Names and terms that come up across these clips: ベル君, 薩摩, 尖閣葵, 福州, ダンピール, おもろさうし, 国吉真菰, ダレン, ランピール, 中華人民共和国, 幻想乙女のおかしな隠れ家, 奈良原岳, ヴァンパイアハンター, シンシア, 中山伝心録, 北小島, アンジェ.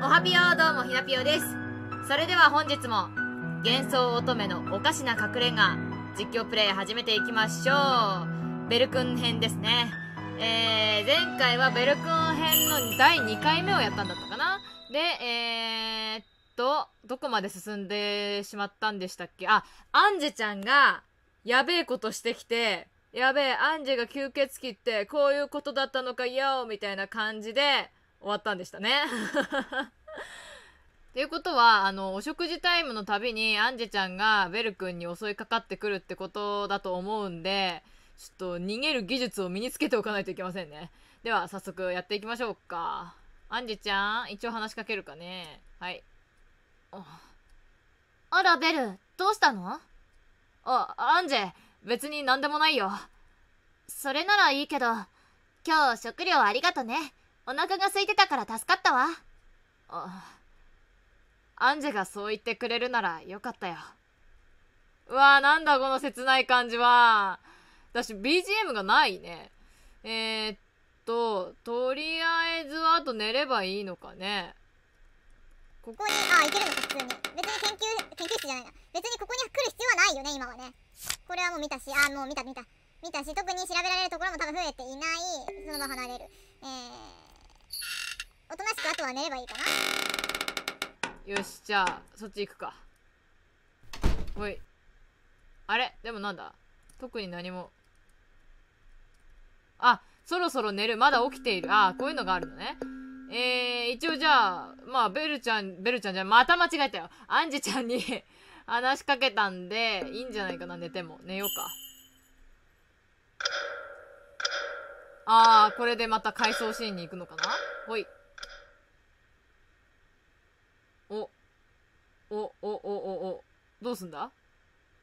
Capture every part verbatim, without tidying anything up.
おはぴよー、どうもひなぴよです。それでは本日も幻想乙女のおかしなかくれんが実況プレイ始めていきましょう。ベル君編ですね。えー、前回はベル君編のだいにかいめをやったんだったかな。で、えー、っと、どこまで進んでしまったんでしたっけ。あ、アンジェちゃんがやべえことしてきて、やべえ、アンジェが吸血鬼ってこういうことだったのか、やおみたいな感じで終わったんでしたね。っていうことは、あの、お食事タイムのたびにアンジェちゃんがベル君に襲いかかってくるってことだと思うんで、ちょっと逃げる技術を身につけておかないといけませんね。では、早速やっていきましょうか。アンジェちゃん、一応話しかけるかね。はい。あら、ベル、どうしたの？あ、アンジェ、別に何でもないよ。それならいいけど、今日食料ありがとね。お腹が空いてたから助かったわ。あ、アンジェがそう言ってくれるならよかったよ。うわー、なんだこの切ない感じは。私 ビージーエム がないね。えー、っと、とりあえずはあと寝ればいいのかね。ここに、あ、いけるのか普通に。別に研究、研究室じゃないな。別にここに来る必要はないよね、今はね。これはもう見たし、あ、もう見た見た。見たし、特に調べられるところも多分増えていない。そのまま離れる。えーおとなしくあとは寝ればいいかな。よし、じゃあそっち行くか。おい、あれでもなんだ、特に何も。あ、そろそろ寝る、まだ起きている。ああ、こういうのがあるのね。えー、一応じゃあ、まあベルちゃんベルちゃんじゃまた間違えたよ。アンジェちゃんに話しかけたんでいいんじゃないかな。寝ても寝ようか。ああ、これでまた回想シーンに行くのかな。ほい、お、お、お、お、お、どうすんだ？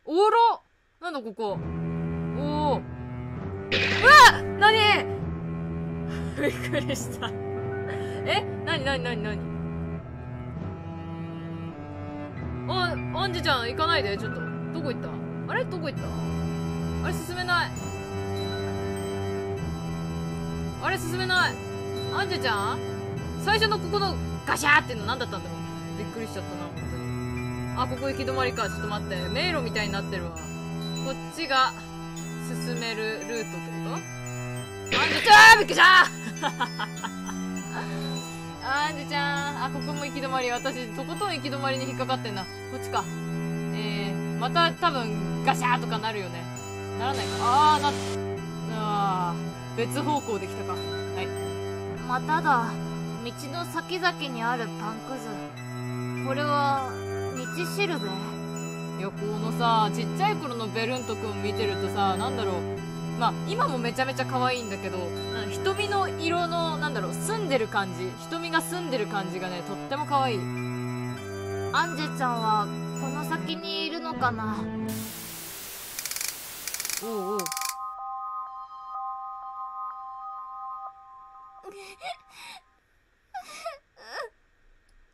おろ！なんだここ。おお。うわ！なに！びっくりした。え？なになになになに？あ、アンジェちゃん行かないで、ちょっと。どこ行った？あれ？どこ行った？あれ進めない。あれ進めない。アンジェちゃん？最初のここのガシャーっていうの何だったんだろう？びっくりしちゃったな、本当に。あ、ここ行き止まりか。ちょっと待って。迷路みたいになってるわ。こっちが進めるルートってこと？アンジェちゃん、びっくりしたアンジェちゃん。あ、ここも行き止まり。私、とことん行き止まりに引っかかってんな。こっちか。えー、また多分ガシャーとかなるよね。ならないか。あー、なっ、あー、別方向できたか。はい。まただ、道の先々にあるパンくず。これは道しるべ。いや、このさ、ちっちゃい頃のベルント君見てるとさ、なんだろう、まあ今もめちゃめちゃ可愛いんだけど、瞳の色の、なんだろう、澄んでる感じ、瞳が澄んでる感じがね、とっても可愛い。アンジェちゃんはこの先にいるのかな。おうおう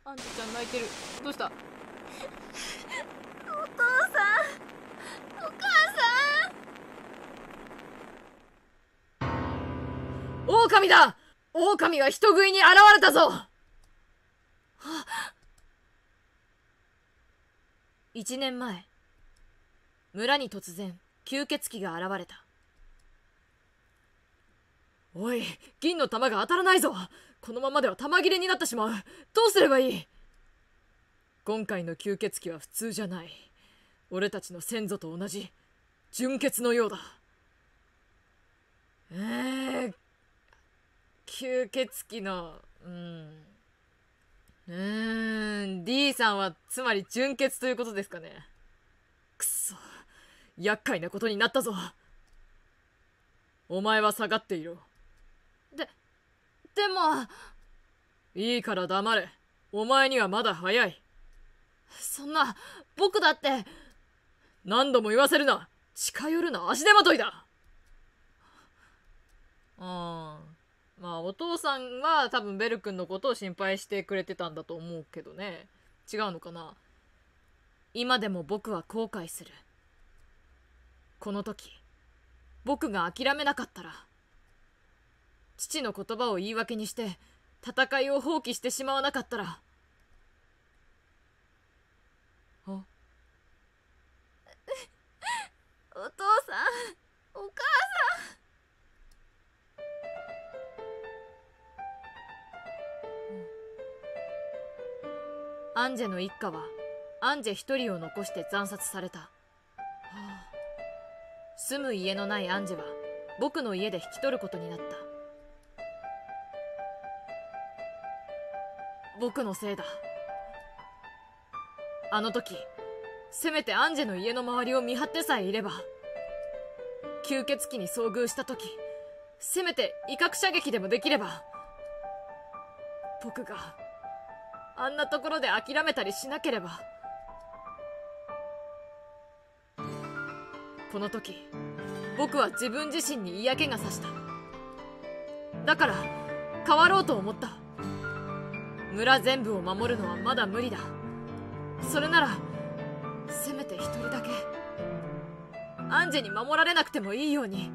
アンジェちゃん泣いてる。どうした？お父さん、お母さん、狼だ！狼が人食いに現れたぞ！一年前、村に突然吸血鬼が現れた。おい、銀の玉が当たらないぞ。このままでは玉切れになってしまう。どうすればいい？今回の吸血鬼は普通じゃない。俺たちの先祖と同じ純血のようだ。えー、吸血鬼の、うん、うーん、 D さんはつまり純血ということですかね。くそ、厄介なことになったぞ。お前は下がっていろ。でも、いいから黙れ。お前にはまだ早い。そんな、僕だって。何度も言わせるな。近寄るな、足手まといだ。うん。まあ、お父さんは多分ベル君のことを心配してくれてたんだと思うけどね。違うのかな。今でも僕は後悔する。この時、僕が諦めなかったら、父の言葉を言い訳にして戦いを放棄してしまわなかったら、お父さん、お母さん。アンジェの一家はアンジェ一人を残して惨殺された。はあ、住む家のないアンジェは僕の家で引き取ることになった。僕のせいだ。あの時せめてアンジェの家の周りを見張ってさえいれば、吸血鬼に遭遇した時せめて威嚇射撃でもできれば、僕があんなところで諦めたりしなければ。この時僕は自分自身に嫌気がさした。だから変わろうと思った。村全部を守るのはまだ無理だ。それならせめて一人だけアンジェに守られなくてもいいように、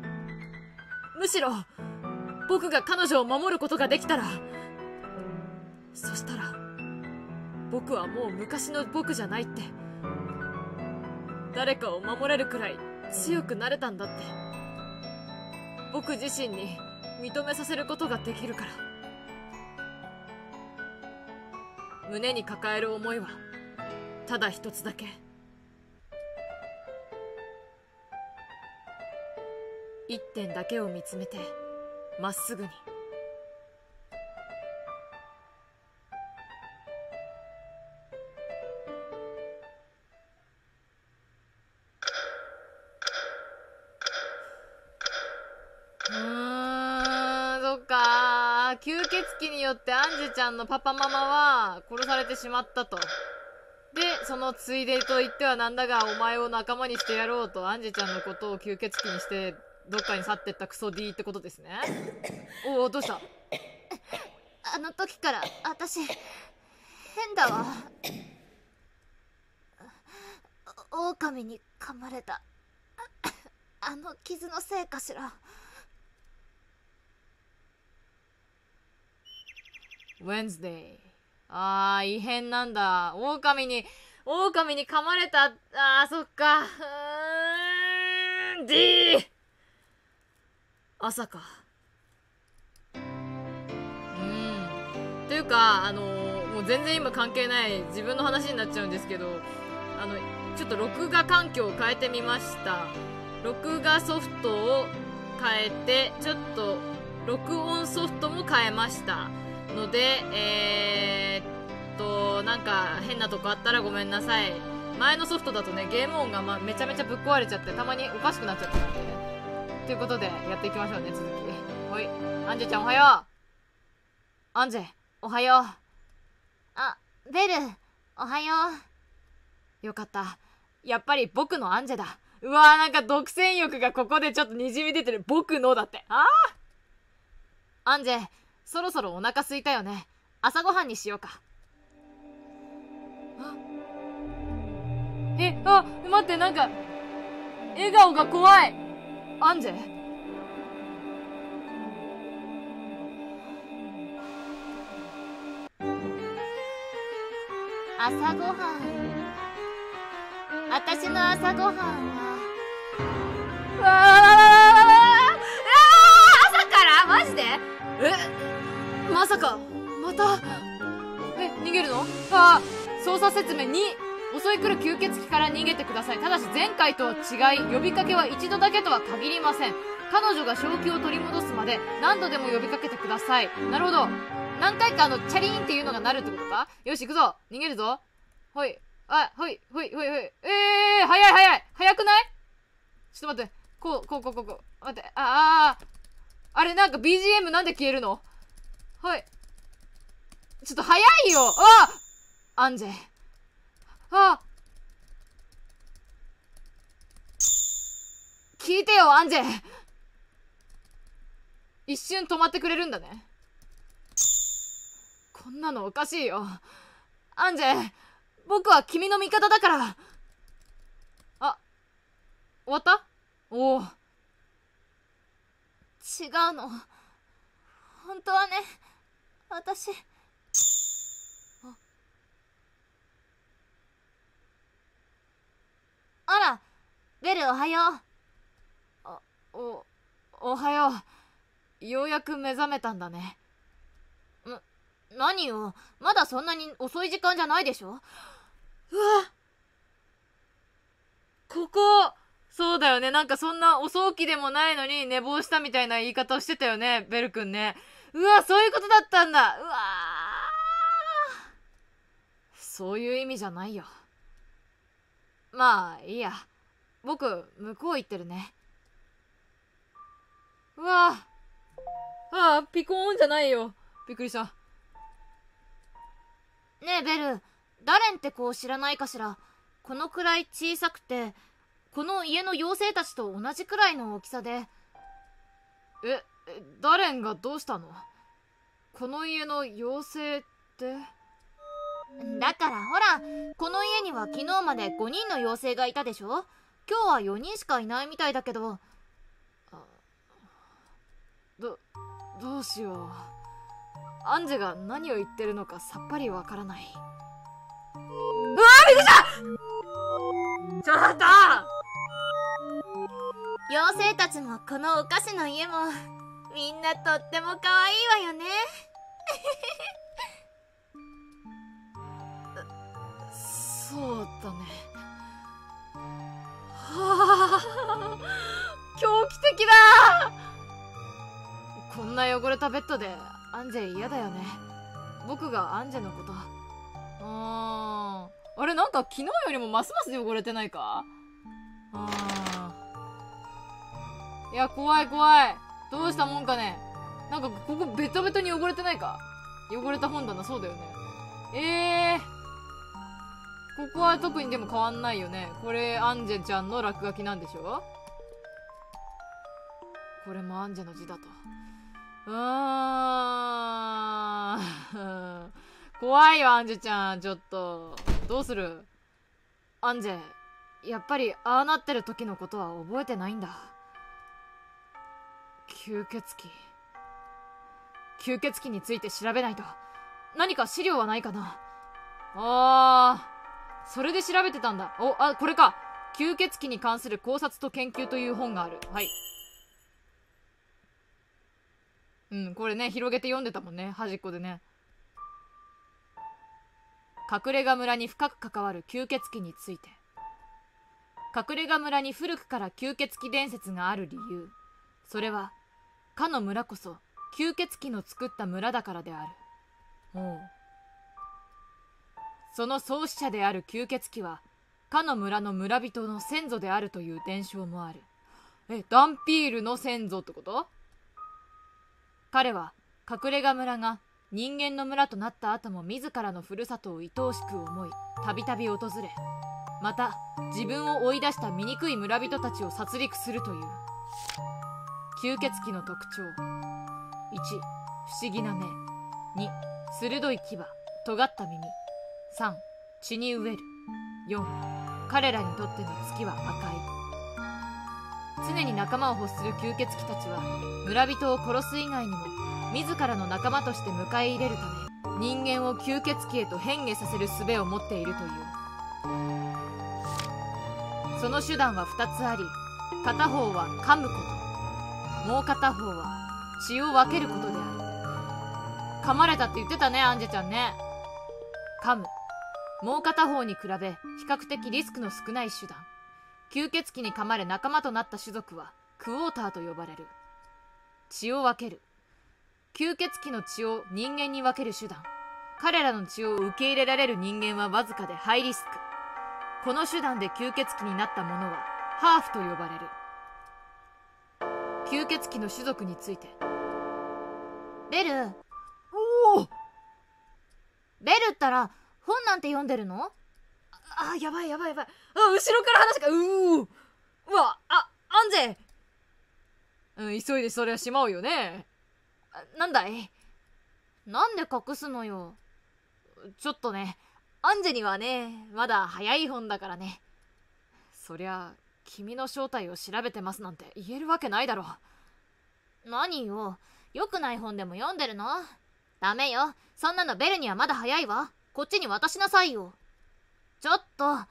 むしろ僕が彼女を守ることができたら、そしたら僕はもう昔の僕じゃないって、誰かを守れるくらい強くなれたんだって、僕自身に認めさせることができるから。胸に抱える思いはただ一つだけ。一点だけを見つめてまっすぐに。吸血鬼によってアンジェちゃんのパパママは殺されてしまったと。で、そのついでと言ってはなんだが、お前を仲間にしてやろうとアンジェちゃんのことを吸血鬼にしてどっかに去ってったクソ D ってことですね。おお、どうした？あの時から私変だわ。狼に噛まれた。あの傷のせいかしら。Wednesday。 あー、異変なんだ。狼に狼に噛まれた。あー、そっか。うーん、 D。 朝か。うーん、というかあのー、もう全然今関係ない自分の話になっちゃうんですけど、あのちょっと録画環境を変えてみました。録画ソフトを変えて、ちょっと録音ソフトも変えましたので、えー、っとなんか変なとこあったらごめんなさい。前のソフトだとね、ゲーム音が、ま、めちゃめちゃぶっ壊れちゃって、たまにおかしくなっちゃったのでね。ということでやっていきましょうね、続き。ほい、アンジェちゃんおはよう。アンジェおはよう。あ、ベルおはよう。よかった、やっぱり僕のアンジェだ。うわー、なんか独占欲がここでちょっとにじみ出てる。僕のだって。ああ、アンジェそろそろお腹空いたよね。朝ごはんにしようか。あえ、あ、待って、なんか笑顔が怖い。アンジェ、朝ごはん。私の朝ごはんは、わああ、朝からマジで。え、まさかまたえ逃げるの？ああ、操作説明に、襲い来る吸血鬼から逃げてください。ただし前回とは違い、呼びかけは一度だけとは限りません。彼女が正気を取り戻すまで何度でも呼びかけてください。なるほど、何回かあのチャリーンっていうのがなるってことか。よし、行くぞ、逃げるぞ。ほい、あ、ほいほいほいほい。えー、早い早い、早くない？ちょっと待って、こうこうこうこうこう、待って、ああ、あれなんか ビージーエム なんで消えるの？はい。ちょっと早いよ。ああ、アンジェ。ああ。聞いてよ、アンジェ。一瞬止まってくれるんだね。こんなのおかしいよ。アンジェ、僕は君の味方だから。あ、終わった？おお。違うの。本当はね、私。あ, あら、ベルおはよう。お、おはよう。ようやく目覚めたんだね。な、何よ。まだそんなに遅い時間じゃないでしょ。うわ、ここ、そうだよね。なんかそんな遅起きでもないのに寝坊したみたいな言い方をしてたよね、ベル君ね。うわ、そういうことだったんだ。うわー、そういう意味じゃないよ。まあ、いいや。僕、向こう行ってるね。うわあ、ああ、ピコーンじゃないよ。びっくりした。ねえ、ベル。ダレンって子を知らないかしら。このくらい小さくて、この家の妖精たちと同じくらいの大きさで。え、ダレンがどうしたの？この家の妖精って？だからほら、この家には昨日までごにんの妖精がいたでしょ。今日はよにんしかいないみたいだけど。ど、どうしよう。アンジェが何を言ってるのかさっぱりわからない。うわー、びっくりした！ちょっと！妖精たちもこのお菓子の家もみんなとっても可愛いわよね。そうだね。はあ、狂気的だ。こんな汚れたベッドでアンジェ嫌だよね。僕がアンジェのこと。あー、あれ、なんか昨日よりもますます汚れてないか。あー、いや、怖い怖い。どうしたもんかね。なんかここベトベトに汚れてないか。汚れた本棚、そうだよね。えー、ここは特にでも変わんないよね。これ、アンジェちゃんの落書きなんでしょ？これもアンジェの字だと。うーん。怖いよ、アンジェちゃん。ちょっと。どうする？アンジェ、やっぱり、ああなってる時のことは覚えてないんだ。吸血鬼。吸血鬼について調べないと。何か資料はないかな？あー。それで調べてたんだ。お、あ、これか。吸血鬼に関する考察と研究という本がある。はい。うん、これね、広げて読んでたもんね。端っこでね。隠れ家村に深く関わる吸血鬼について。隠れ家村に古くから吸血鬼伝説がある理由。それは、かの村こそ、吸血鬼の作った村だからである。おう。その創始者である吸血鬼は、かの村の村人の先祖であるという伝承もある。え、ダンピールの先祖ってこと？彼は、隠れ家村が人間の村となった後も自らのふるさとを愛おしく思い、たびたび訪れ、また、自分を追い出した醜い村人たちを殺戮するという。吸血鬼の特徴。いち、不思議な目。に、鋭い牙、尖った耳。さん、血に飢える。よん、彼らにとっての月は赤い。常に仲間を欲する吸血鬼たちは、村人を殺す以外にも自らの仲間として迎え入れるため、人間を吸血鬼へと変化させる術を持っているという。その手段はふたつあり、片方は噛むこと、もう片方は血を分けることである。噛まれたって言ってたね、アンジェちゃんね。噛む、もう片方に比べ比較的リスクの少ない手段。吸血鬼に噛まれ仲間となった種族はクォーターと呼ばれる。血を分ける、吸血鬼の血を人間に分ける手段。彼らの血を受け入れられる人間はわずかでハイリスク。この手段で吸血鬼になった者はハーフと呼ばれる。吸血鬼の種族について。ベル、おお、ベルったら本なんて読んでるの？あ、やばいやばいやばい。あ、後ろから話が、うー、うわ、あ、アンジェ。うん、急いでそれはしまうよね。なんだい？なんで隠すのよ。ちょっとね、アンジェにはね、まだ早い本だからね。そりゃ、君の正体を調べてますなんて言えるわけないだろう。何よ、良くない本でも読んでるの？ダメよ。そんなのベルにはまだ早いわ。こっちに渡しなさいよ。ちょっと。あ、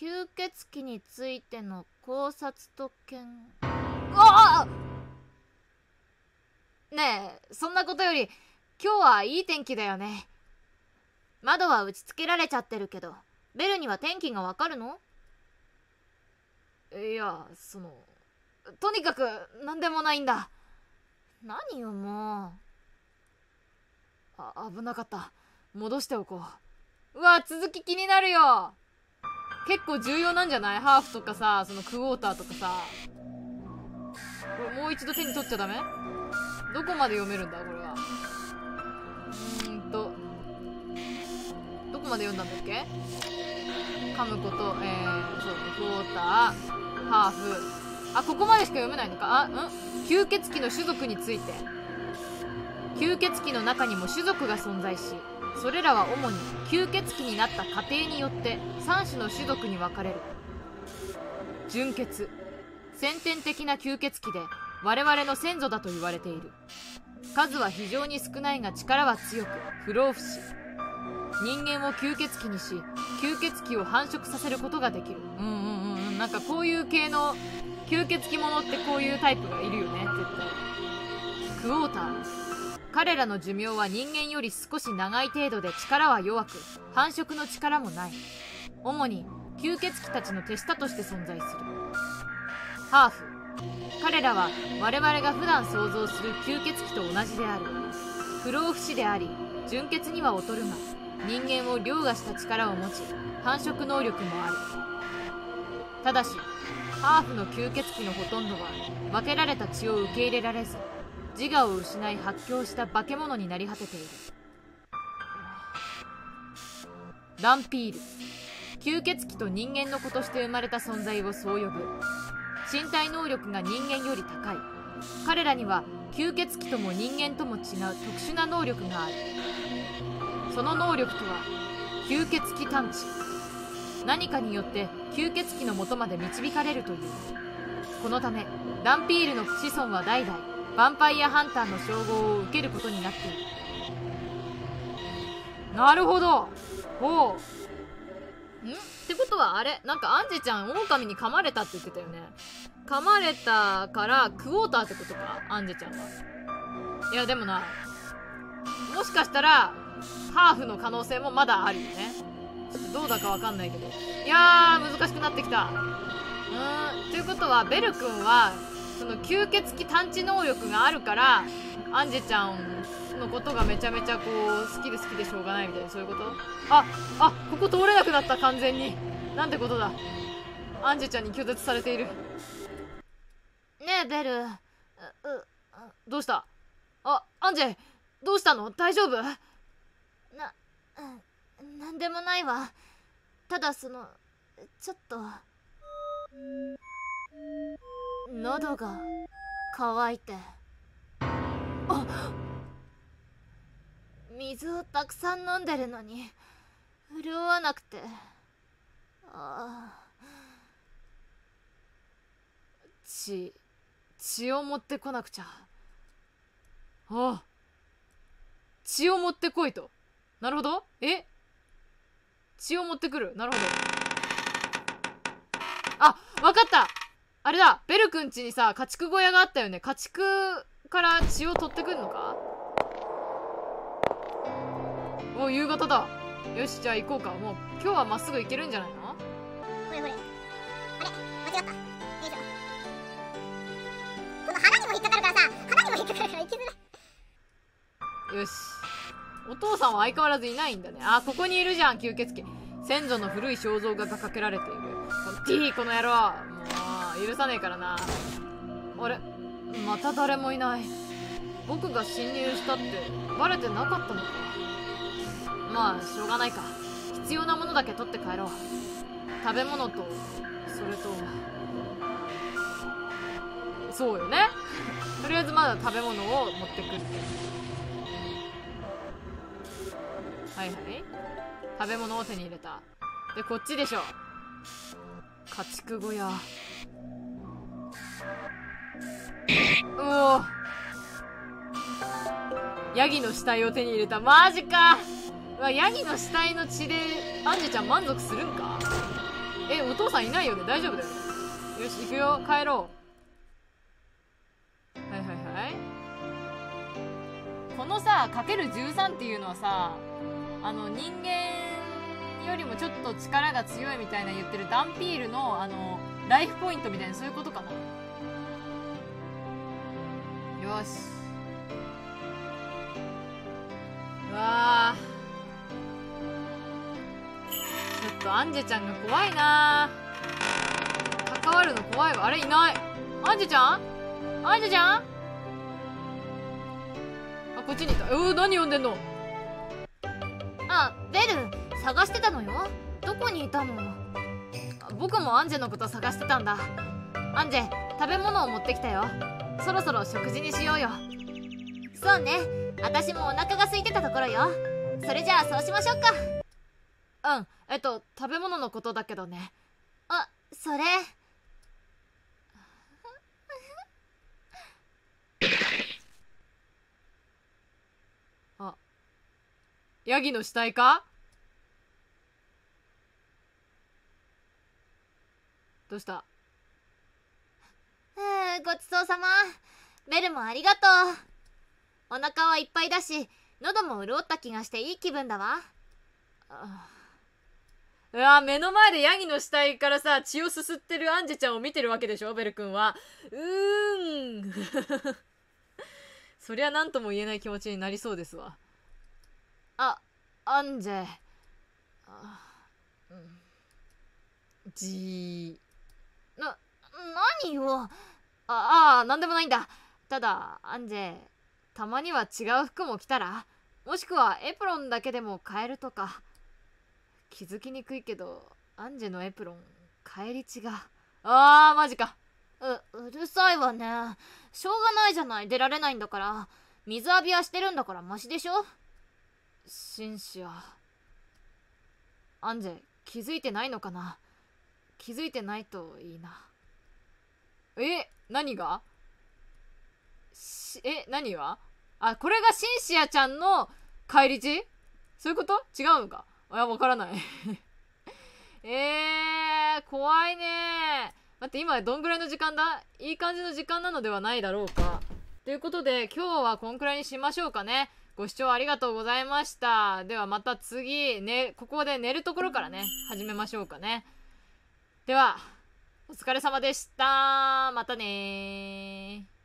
吸血鬼についての考察と見…ああ！ねえ、そんなことより今日はいい天気だよね。窓は打ち付けられちゃってるけど、ベルには天気がわかるの？いや、その…とにかく何でもないんだ。何よもう。あ、危なかった。戻しておこう。うわ、続き気になるよ。結構重要なんじゃない？ハーフとかさ、そのクォーターとかさ。これもう一度手に取っちゃダメ？どこまで読めるんだこれは。うーんと。どこまで読んだんだっけ？噛むこと、えー、そう、クォーター、ハーフ。あ、ここまでしか読めないのか。あ、ん？吸血鬼の種族について。吸血鬼の中にも種族が存在し、それらは主に吸血鬼になった家庭によってさん種の種族に分かれる。純血、先天的な吸血鬼で我々の先祖だと言われている。数は非常に少ないが力は強く、不老不死。人間を吸血鬼にし、吸血鬼を繁殖させることができる。うんうんうんうん、なんかこういう系の吸血鬼者ってこういうタイプがいるよね、絶対。クォーター。彼らの寿命は人間より少し長い程度で力は弱く、繁殖の力もない。主に吸血鬼たちの手下として存在する。ハーフ。彼らは我々が普段想像する吸血鬼と同じである。不老不死であり、純血には劣るが、人間を凌駕した力を持ち、繁殖能力もある。ただし、ハーフの吸血鬼のほとんどは分けられた血を受け入れられず、自我を失い発狂した化け物になり果てている。ランピール。吸血鬼と人間の子として生まれた存在をそう呼ぶ。身体能力が人間より高い。彼らには吸血鬼とも人間とも違う特殊な能力がある。その能力とは吸血鬼探知。何かによって吸血鬼の元まで導かれるという。このためランピールの子孫は代々ヴァンパイアハンターの称号を受けることになっている。なるほど。ほう。んってことはあれ、なんかアンジちゃん狼に噛まれたって言ってたよね。噛まれたからクォーターってことか、アンジちゃんは。いやでもな、もしかしたらハーフの可能性もまだあるよね。どうだかわかんないけど。いやー、難しくなってきた。うーん、ということは、ベル君は、その吸血鬼探知能力があるから、アンジェちゃんのことがめちゃめちゃこう、好きで好きでしょうがないみたいな、そういうこと？あ、あ、ここ通れなくなった、完全に。なんてことだ。アンジェちゃんに拒絶されている。ねえ、ベル。う、う、どうした？あ、アンジェ、どうしたの？大丈夫？な、うん。なんでもないわ。ただそのちょっと喉が渇いて、あっ、水をたくさん飲んでるのに潤わなくて、ああ、血血を持ってこなくちゃ。ああ、血を持ってこいと。なるほど。え、血を持ってくる。なるほど。あ、わかった。あれだ、ベルくん家にさ、家畜小屋があったよね。家畜から血を取ってくんのか。お、夕方だ。よし、じゃあ行こうか。もう今日はまっすぐ行けるんじゃないの。ほれほれ、あれ間違った。よいしょ。この腹にも引っかかるからさ、腹にも引っかかるから行きづらい。よし、お父さんは相変わらずいないんだね。あ、ここにいるじゃん、吸血鬼。先祖の古い肖像画がかけられている。この T、この野郎。もう、許さねえからな。あれ、また誰もいない。僕が侵入したって、バレてなかったのか。まあ、しょうがないか。必要なものだけ取って帰ろう。食べ物と、それと、そうよね。とりあえずまだ食べ物を持ってくる。はいはい、食べ物を手に入れた。で、こっちでしょ、家畜小屋。おお、ヤギの死体を手に入れた。マジか。うわ、ヤギの死体の血でアンジェちゃん満足するんか。え、お父さんいないよね。大丈夫だよね。よし、行くよ、帰ろう。はいはいはい。このさ、かけるじゅうさんっていうのはさ、あの人間よりもちょっと力が強いみたいな言ってるダンピールのあのライフポイントみたいな、そういうことかな。よし、うわー、ちょっとアンジェちゃんが怖いなー。関わるの怖いわ。あれ、いない。アンジェちゃん、アンジェちゃん、あ、こっちにいた。うー、何呼んでんの。あ、ベル、探してたのよ。どこにいたの。僕もアンジェのこと探してたんだ。アンジェ、食べ物を持ってきたよ。そろそろ食事にしようよ。そうね、私もお腹が空いてたところよ。それじゃあそうしましょうか。うん、えっと食べ物のことだけどね。あ、それあ、ヤギの死体か。どうした。うん、ごちそうさま。ベルもありがとう。お腹はいっぱいだし、喉も潤った気がしていい気分だわ。ああ、うわ、目の前でヤギの死体からさ、血をすすってるアンジェちゃんを見てるわけでしょ、ベル君は。うーん。そりゃ何とも言えない気持ちになりそうですわ。あ、アンジェ。あ、うん、じー。な、何よ。ああ、なんでもないんだ。ただ、アンジェ、たまには違う服も着たら、もしくはエプロンだけでも買えるとか。気づきにくいけど、アンジェのエプロン、帰り血が。あー、マジか。う、うるさいわね。しょうがないじゃない、出られないんだから。水浴びはしてるんだからマシでしょ。シンシア。アンジェ、気づいてないのかな。気づいてないといいな。え、何がし、え、何があ、これがシンシアちゃんの帰り血、そういうこと。違うのか。いや、わからない。えー、怖いね。待って、今どんぐらいの時間だ。いい感じの時間なのではないだろうか。ということで、今日はこんくらいにしましょうかね。ご視聴ありがとうございました。ではまた次、ね、ここで寝るところからね、始めましょうかね。では、お疲れ様でした。またねー。